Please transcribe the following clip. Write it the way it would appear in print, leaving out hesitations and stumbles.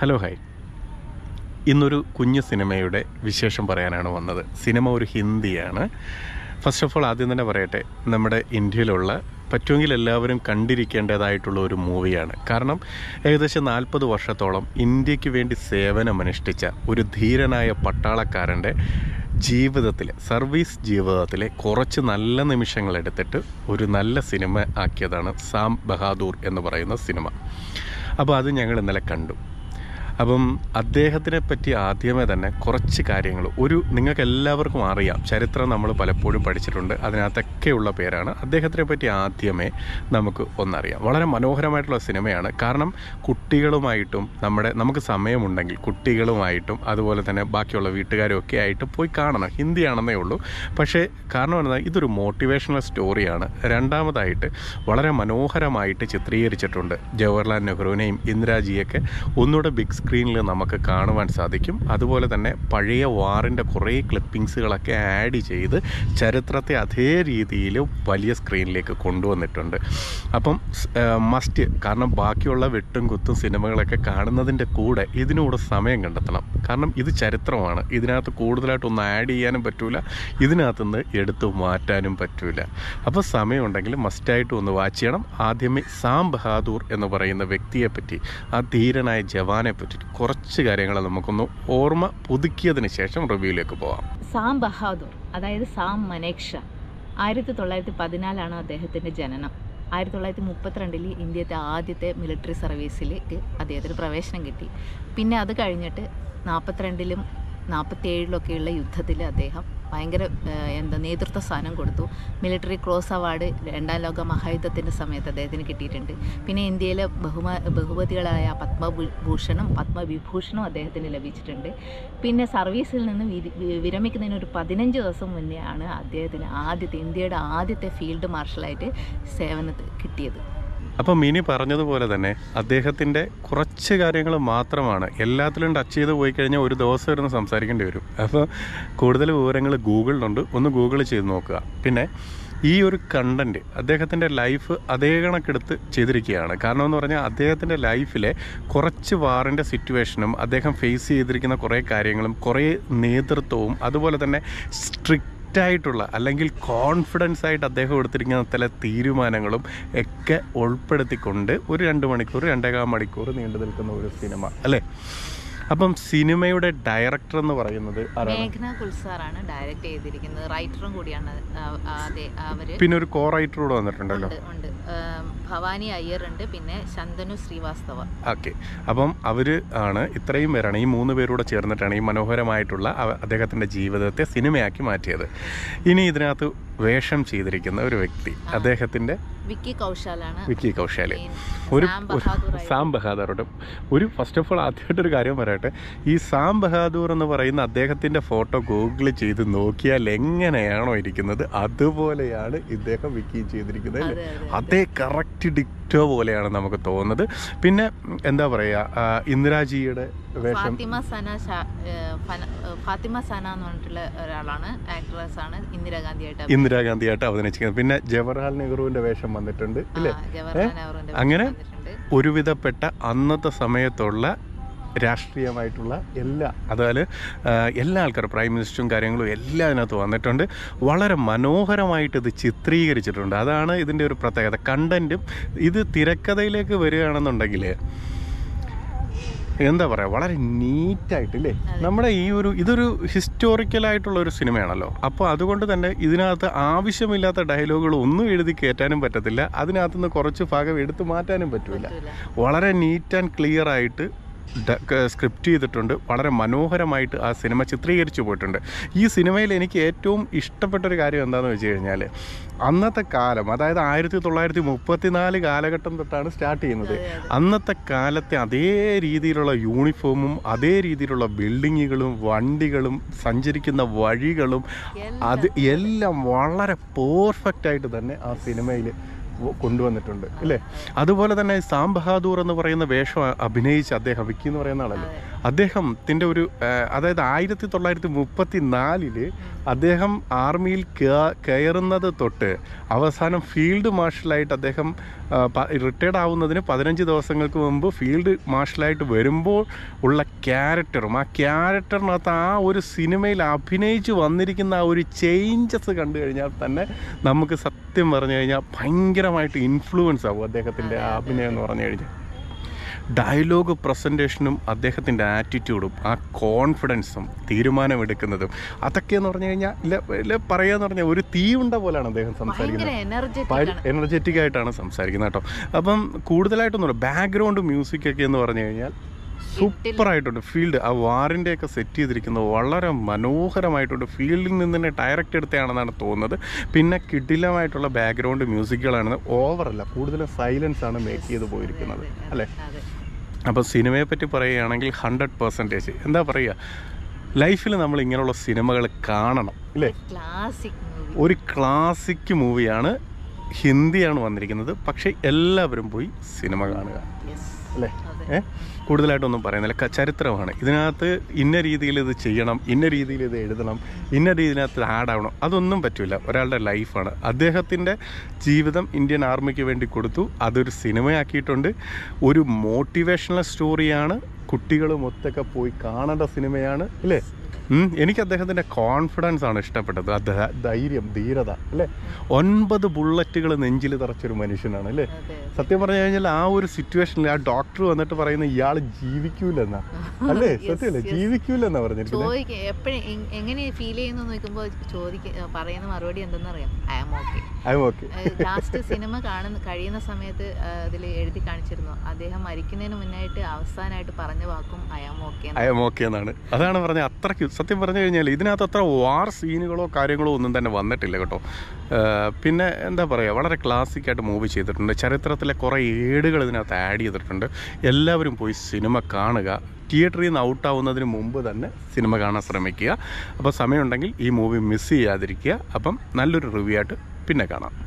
Hello hi, ഇന്നൊരു കുഞ്ഞു സിനിമയുടെ വിശേഷം പറയാനാണ് വന്നത്. സിനിമ ഒരു ഹിന്ദിയാണ്. ഫസ്റ്റ് ഓഫ് ഓൾ ആദ്യം തന്നെ പറയട്ടെ, നമ്മുടെ ഇന്ത്യയിലുള്ള പറ്റുമെങ്കിൽ എല്ലാവരും കണ്ടിരിക്കേണ്ടതായിട്ടുള്ള ഒരു മൂവിയാണ്. കാരണം ഏകദേശം 40 വർഷത്തോളം ഇന്ത്യക്ക് വേണ്ടി സേവനമനുഷ്ഠിച്ച ഒരു ധീരനായ പട്ടാളക്കാരൻ്റെ ജീവിതത്തിലെ സർവീസ് ജീവിതത്തിലെ കുറച്ച് നല്ല നിമിഷങ്ങളെടുത്തിട്ട് ഒരു നല്ല സിനിമ ആക്കിയതാണ് സാം ബഹാദൂർ എന്ന് പറയുന്ന സിനിമ. അപ്പോൾ അത് ഞങ്ങൾ ഇന്നലെ കണ്ടു. അപ്പം അദ്ദേഹത്തിനെ പറ്റി ആദ്യമേ തന്നെ കുറച്ച് കാര്യങ്ങൾ നിങ്ങൾക്കെല്ലാവർക്കും അറിയാം, ചരിത്രം നമ്മൾ പലപ്പോഴും പഠിച്ചിട്ടുണ്ട്, അതിനകത്തൊക്കെയുള്ള പേരാണ്. അദ്ദേഹത്തിനെ പറ്റി ആദ്യമേ നമുക്ക് ഒന്നറിയാം. വളരെ മനോഹരമായിട്ടുള്ള സിനിമയാണ്. കാരണം കുട്ടികളുമായിട്ടും നമുക്ക് സമയമുണ്ടെങ്കിൽ കുട്ടികളുമായിട്ടും അതുപോലെ തന്നെ ബാക്കിയുള്ള വീട്ടുകാരും ഒക്കെ ആയിട്ട് പോയി കാണണം. ഹിന്ദിയാണെന്നേ ഉള്ളൂ, പക്ഷേ കാരണം എന്നാൽ ഇതൊരു മോട്ടിവേഷണൽ സ്റ്റോറിയാണ്. രണ്ടാമതായിട്ട് വളരെ മനോഹരമായിട്ട് ചിത്രീകരിച്ചിട്ടുണ്ട്. ജവഹർലാൽ നെഹ്റുവിനെയും ഇന്ദിരാജിയൊക്കെ ഒന്നുകൂടെ ബിഗ് സ്ക്രീനിൽ നമുക്ക് കാണുവാൻ സാധിക്കും. അതുപോലെ തന്നെ പഴയ വാറിൻ്റെ കുറേ ക്ലിപ്പിങ്സുകളൊക്കെ ആഡ് ചെയ്ത് ചരിത്രത്തെ അതേ രീതിയിൽ വലിയ സ്ക്രീനിലേക്ക് കൊണ്ടുവന്നിട്ടുണ്ട്. അപ്പം മസ്റ്റ്, കാരണം ബാക്കിയുള്ള വെട്ടും കുത്തും സിനിമകളൊക്കെ കാണുന്നതിൻ്റെ കൂടെ ഇതിനൂടെ സമയം കണ്ടെത്തണം. കാരണം ഇത് ചരിത്രമാണ്, ഇതിനകത്ത് കൂടുതലായിട്ടൊന്നും ആഡ് ചെയ്യാനും പറ്റില്ല, ഇതിനകത്തുനിന്ന് എടുത്തു മാറ്റാനും പറ്റില്ല. അപ്പോൾ സമയമുണ്ടെങ്കിൽ മസ്റ്റായിട്ടും ഒന്ന് വാച്ച് ചെയ്യണം. ആദ്യമേ സാം ബഹാദൂർ എന്ന് പറയുന്ന വ്യക്തിയെപ്പറ്റി, ആ ധീരനായ ജവാനെ പറ്റിയിട്ട് കുറച്ച് കാര്യങ്ങൾ നമുക്കൊന്ന് ഓർമ്മ പുതുക്കിയതിന് ശേഷം റിവ്യൂയിലേക്ക് പോവാം. സാം ബഹാദൂർ, അതായത് സാം മനേക്ഷ, 1914 അദ്ദേഹത്തിൻ്റെ ജനനം. 1932 ഇന്ത്യത്തെ ആദ്യത്തെ മിലിറ്ററി സർവീസിലേക്ക് അദ്ദേഹത്തിന് പ്രവേശനം കിട്ടി. പിന്നെ അത് കഴിഞ്ഞിട്ട് 1942-ലും 1947-ലും ഒക്കെയുള്ള യുദ്ധത്തിൽ അദ്ദേഹം ഭയങ്കര നേതൃത്വ സ്ഥാനം കൊടുത്തു. മിലിറ്ററി ക്രോസ് അവാർഡ് രണ്ടാം ലോക മഹായുദ്ധത്തിൻ്റെ സമയത്ത് അദ്ദേഹത്തിന് കിട്ടിയിട്ടുണ്ട്. പിന്നെ ഇന്ത്യയിലെ ബഹുമതികളായ പത്മഭൂഷണും പത്മവിഭൂഷണും അദ്ദേഹത്തിന് ലഭിച്ചിട്ടുണ്ട്. പിന്നെ സർവീസിൽ നിന്ന് വിരമിക്കുന്നതിന് ഒരു 15 ദിവസം മുന്നേ ആണ് അദ്ദേഹത്തിന് ഇന്ത്യയുടെ ആദ്യത്തെ ഫീൽഡ് മാർഷലായിട്ട് സേവനത്തിൽ കിട്ടിയത്. അപ്പം മിനി പറഞ്ഞതുപോലെ തന്നെ അദ്ദേഹത്തിൻ്റെ കുറച്ച് കാര്യങ്ങൾ മാത്രമാണ്. എല്ലാത്തിലും ടച്ച് ചെയ്ത് പോയി കഴിഞ്ഞാൽ ഒരു ദിവസം ഇരുന്ന് സംസാരിക്കേണ്ടി വരും. അപ്പോൾ കൂടുതൽ വിവരങ്ങൾ ഗൂഗിളിലുണ്ട്, ഒന്ന് ഗൂഗിൾ ചെയ്ത് നോക്കുക. പിന്നെ ഈ ഒരു കണ്ടൻറ്റ് അദ്ദേഹത്തിൻ്റെ ലൈഫ് അതേ കണക്കെടുത്ത് ചെയ്തിരിക്കുകയാണ്. കാരണം എന്ന് പറഞ്ഞാൽ അദ്ദേഹത്തിൻ്റെ ലൈഫിലെ കുറച്ച് വാറിൻ്റെ സിറ്റുവേഷനും അദ്ദേഹം ഫേസ് ചെയ്തിരിക്കുന്ന കുറേ കാര്യങ്ങളും കുറേ നേതൃത്വവും അതുപോലെ തന്നെ സ്ട്രിക്റ്റായിട്ടുള്ള അല്ലെങ്കിൽ കോൺഫിഡൻസ് ആയിട്ട് അദ്ദേഹം എടുത്തിരിക്കുന്ന ചില തീരുമാനങ്ങളും ഒക്കെ ഉൾപ്പെടുത്തിക്കൊണ്ട് ഒരു 2 മണിക്കൂർ 2.5 മണിക്കൂർ നീണ്ടു നിൽക്കുന്ന ഒരു സിനിമ അല്ലേ. അപ്പം സിനിമയുടെ ഡയറക്ടർ എന്ന് പറയുന്നത് മേഘ്ന ഗുൽസാറാണ് ഡയറക്റ്റ് ചെയ്തിരിക്കുന്നത്. റൈറ്ററും കൂടിയാണ്. പിന്നെ ഒരു കോ റൈറ്റർ കൂടെ വന്നിട്ടുണ്ടല്ലോ, ഭവാനി അയ്യർ ഉണ്ട്, പിന്നെ ശന്തനു ശ്രീവാസ്തവ. ഓക്കെ, അപ്പം അവർ ആണ്. ഇത്രയും പേരാണ്, ഈ 3 പേരൂടെ ചേർന്നിട്ടാണ് ഈ മനോഹരമായിട്ടുള്ള അദ്ദേഹത്തിൻ്റെ ജീവിതത്തെ സിനിമയാക്കി മാറ്റിയത്. ഇനി ഇതിനകത്ത് വേഷം ചെയ്തിരിക്കുന്ന ഒരു വ്യക്തി അദ്ദേഹത്തിൻ്റെ വിക്കി കൗശാൽ, ഒരു സാം ബഹാദൂറുടെ ഫസ്റ്റ് ഓഫ് ഓൾ ആദ്യമായിട്ടൊരു കാര്യം പറയട്ടെ, ഈ സാം ബഹാദൂർ എന്ന് പറയുന്ന അദ്ദേഹത്തിൻ്റെ ഫോട്ടോ ഗൂഗിൾ ചെയ്ത് നോക്കിയാൽ എങ്ങനെയാണോ ഇരിക്കുന്നത് അതുപോലെയാണ് ഇദ്ദേഹം വിക്കി ചെയ്തിരിക്കുന്നത്. അതേ കറക്റ്റ് ഡിക്റ്റോ പോലെയാണ് നമുക്ക് തോന്നുന്നത്. പിന്നെ എന്താ പറയുക, ഇന്ദിരാജിയുടെ ഫാത്തിമ സന എന്ന് പറഞ്ഞിട്ടുള്ള ഒരാളാണ്, ആക്ട്രസ് ആണ്, ഇന്ദിരാഗാന്ധിയായിട്ട് അവതരിച്ചിരിക്കുന്നത്. പിന്നെ ജവഹർലാൽ നെഹ്റുവിന്റെ വേഷം വന്നിട്ടുണ്ട് ഇല്ലേ. അങ്ങനെ ഒരുവിധപ്പെട്ട അന്നത്തെ സമയത്തുള്ള രാഷ്ട്രീയമായിട്ടുള്ള എല്ലാ ആൾക്കാരും, പ്രൈം മിനിസ്റ്ററും കാര്യങ്ങളും എല്ലാം അതിനകത്ത് വന്നിട്ടുണ്ട്. വളരെ മനോഹരമായിട്ട് ഇത് ചിത്രീകരിച്ചിട്ടുണ്ട്. അതാണ് ഇതിൻ്റെ ഒരു പ്രത്യേകത. കണ്ടൻറ്റും ഇത് തിരക്കഥയിലേക്ക് വരികയാണെന്നുണ്ടെങ്കിൽ എന്താ പറയുക, വളരെ നീറ്റായിട്ടില്ലേ. നമ്മുടെ ഈ ഇതൊരു ഹിസ്റ്റോറിക്കലായിട്ടുള്ള ഒരു സിനിമയാണല്ലോ. അപ്പോൾ അതുകൊണ്ട് തന്നെ ഇതിനകത്ത് ആവശ്യമില്ലാത്ത ഡയലോഗുകൾ ഒന്നും എഴുതി കയറ്റാനും പറ്റത്തില്ല, അതിനകത്തു നിന്ന് കുറച്ച് ഭാഗം എടുത്തു മാറ്റാനും പറ്റില്ല. വളരെ നീറ്റ് ആൻഡ് ക്ലിയർ ആയിട്ട് സ്ക്രിപ്റ്റ് ചെയ്തിട്ടുണ്ട്. വളരെ മനോഹരമായിട്ട് ആ സിനിമ ചിത്രീകരിച്ചു പോയിട്ടുണ്ട്. ഈ സിനിമയിൽ എനിക്ക് ഏറ്റവും ഇഷ്ടപ്പെട്ടൊരു കാര്യം എന്താണെന്ന് വെച്ച് കഴിഞ്ഞാൽ, അന്നത്തെ കാലം, അതായത് 1934 കാലഘട്ടം തൊട്ടാണ് സ്റ്റാർട്ട് ചെയ്യുന്നത്. അന്നത്തെ കാലത്തെ അതേ രീതിയിലുള്ള യൂണിഫോമും അതേ രീതിയിലുള്ള ബിൽഡിങ്ങുകളും വണ്ടികളും സഞ്ചരിക്കുന്ന വഴികളും അത് എല്ലാം വളരെ പെർഫെക്റ്റായിട്ട് തന്നെ ആ സിനിമയിൽ കൊണ്ടുവന്നിട്ടുണ്ട് അല്ലേ. അതുപോലെ തന്നെ സാം ബഹാദൂർ എന്ന് പറയുന്ന വേഷം അഭിനയിച്ച അദ്ദേഹം, വിക്കി എന്ന് പറയുന്ന ആളല്ലേ, അദ്ദേഹത്തിൻ്റെ ഒരു അതായത് 1934-ൽ അദ്ദേഹം ആർമിയിൽ കയറുന്നത് തൊട്ട് അവസാനം ഫീൽഡ് മാർഷലായിട്ട് അദ്ദേഹം റിട്ടയർഡ് ആവുന്നതിന് 15 ദിവസങ്ങൾക്ക് മുമ്പ് ഫീൽഡ് മാർഷലായിട്ട് വരുമ്പോൾ ഉള്ള ക്യാരക്ടറും ആ ക്യാരക്ടറിനകത്ത് ആ ഒരു സിനിമയിൽ അഭിനയിച്ച് വന്നിരിക്കുന്ന ആ ഒരു ചേഞ്ചസ് കണ്ടു കഴിഞ്ഞാൽ തന്നെ നമുക്ക് സത്യം പറഞ്ഞു കഴിഞ്ഞാൽ ഭയങ്കരമായിട്ട് ഇൻഫ്ലുവൻസ് ആവും അദ്ദേഹത്തിൻ്റെ ആ അഭിനയം എന്ന് പറഞ്ഞു കഴിഞ്ഞാൽ. ഡയലോഗ് പ്രസൻറ്റേഷനും അദ്ദേഹത്തിൻ്റെ ആറ്റിറ്റ്യൂഡും ആ കോൺഫിഡൻസും തീരുമാനമെടുക്കുന്നതും അതൊക്കെ എന്ന് പറഞ്ഞു കഴിഞ്ഞാൽ ഇല്ല പറയാന്ന് പറഞ്ഞാൽ ഒരു തീയുണ്ട പോലെയാണ് അദ്ദേഹം സംസാരിക്കുന്നത്. എനർജറ്റിക് ആയിട്ടാണ് സംസാരിക്കുന്നത് കേട്ടോ. അപ്പം കൂടുതലായിട്ടൊന്നുമില്ല, ബാക്ക്ഗ്രൗണ്ട് മ്യൂസിക്കൊക്കെ എന്ന് പറഞ്ഞു കഴിഞ്ഞാൽ സൂപ്പറായിട്ടുണ്ട്. ഫീൽഡ് ആ വാറിൻ്റെയൊക്കെ സെറ്റ് ചെയ്തിരിക്കുന്നത് വളരെ മനോഹരമായിട്ടുണ്ട്. ഫീൽഡിൽ നിന്ന് തന്നെ ഡയറക്റ്റ് എടുത്തതാണെന്നാണ് തോന്നുന്നത്. പിന്നെ കിടിലമായിട്ടുള്ള ബാക്ക്ഗ്രൗണ്ട് മ്യൂസിക്കുകളാണ്. ഓവറല്ല, കൂടുതലും സൈലൻസ് ആണ് മേക്ക് ചെയ്ത് പോയിരിക്കുന്നത് അല്ലേ. അപ്പോൾ സിനിമയെ പറ്റി പറയുകയാണെങ്കിൽ 100% എന്താ പറയുക, ലൈഫിൽ നമ്മൾ ഇങ്ങനെയുള്ള സിനിമകൾ കാണണം അല്ലേ. ഒരു ക്ലാസിക് മൂവിയാണ്, ഹിന്ദിയാണ് വന്നിരിക്കുന്നത്, പക്ഷേ എല്ലാവരും പോയി സിനിമ കാണുക അല്ലേ. കൂടുതലായിട്ടൊന്നും പറയുന്നില്ല, ചരിത്രമാണ് ഇതിനകത്ത്. ഇന്ന രീതിയിൽ ഇത് ചെയ്യണം, ഇന്ന രീതിയിൽ ഇത് എഴുതണം, ഇന്ന രീതിയിനകത്ത് ആഡാവണം, അതൊന്നും പറ്റില്ല. ഒരാളുടെ ലൈഫാണ്. അദ്ദേഹത്തിൻ്റെ ജീവിതം ഇന്ത്യൻ ആർമിക്ക് വേണ്ടി കൊടുത്തു, അതൊരു സിനിമയാക്കിയിട്ടുണ്ട്. ഒരു മോട്ടിവേഷണൽ സ്റ്റോറിയാണ്, കുട്ടികളുമൊത്തൊക്കെ പോയി കാണേണ്ട സിനിമയാണ് അല്ലേ. എനിക്ക് അദ്ദേഹത്തിൻ്റെ കോൺഫിഡൻസ് ആണ് ഇഷ്ടപ്പെട്ടത്, ധൈര്യം, ധീരത അല്ലേ. 9 ബുള്ളറ്റുകൾ നെഞ്ചിൽ തറച്ചൊരു മനുഷ്യനാണ് അല്ലേ. സത്യം പറഞ്ഞു കഴിഞ്ഞാൽ ആ ഒരു സിറ്റുവേഷനിൽ ആ ഡോക്ടർ വന്നിട്ട് പറയുന്ന ഇയാൾ ജീവിക്കൂലെന്നാ അല്ലേ. സത്യമല്ലേ, ജീവിക്കൂലെന്നാ പറഞ്ഞിരിക്കുന്നത്. എങ്ങനെ ഫീൽ ചെയ്യുന്നു നോക്കുമ്പോൾ പറയുന്ന മറുപടി എന്തെന്നറിയാം, I am okay. Last cinema കഴിയുന്ന സമയത്ത് അതിൽ എഴുതി കാണിച്ചിരുന്നു, അദ്ദേഹം മരിക്കുന്നതിന് മുന്നായിട്ട് അവസാനമായിട്ട് പറഞ്ഞ വാക്കും ഐ ആം ഓക്കെ എന്നാണ്. അതാണ് പറഞ്ഞത്. അത്രയ്ക്ക് സത്യം പറഞ്ഞു കഴിഞ്ഞാൽ ഇതിനകത്ത് അത്ര വാർ സീനുകളോ കാര്യങ്ങളോ ഒന്നും തന്നെ വന്നിട്ടില്ല കേട്ടോ. പിന്നെ എന്താ പറയുക, വളരെ ക്ലാസിക്കായിട്ട് മൂവ് ചെയ്തിട്ടുണ്ട്. ചരിത്രത്തിലെ കുറേ ഏടുകൾ ഇതിനകത്ത് ആഡ് ചെയ്തിട്ടുണ്ട്. എല്ലാവരും പോയി സിനിമ കാണുക. തിയേറ്ററിൽ നിന്ന് ഔട്ടാവുന്നതിന് മുമ്പ് തന്നെ സിനിമ കാണാൻ ശ്രമിക്കുക. അപ്പോൾ സമയമുണ്ടെങ്കിൽ ഈ മൂവി മിസ് ചെയ്യാതിരിക്കുക. അപ്പം നല്ലൊരു റിവ്യൂ ആയിട്ട് പിന്നെ കാണാം.